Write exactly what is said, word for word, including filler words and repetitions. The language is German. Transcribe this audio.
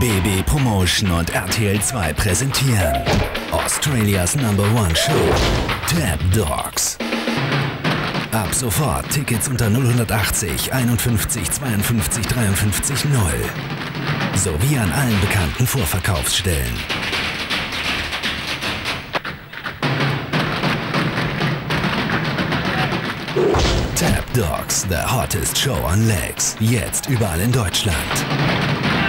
B B Promotion und R T L zwei präsentieren Australias Number One Show Tap Dogs. Ab sofort Tickets unter null acht null einundfünfzig zweiundfünfzig dreiundfünfzig null sowie an allen bekannten Vorverkaufsstellen. Tap Dogs, the hottest show on legs. Jetzt überall in Deutschland.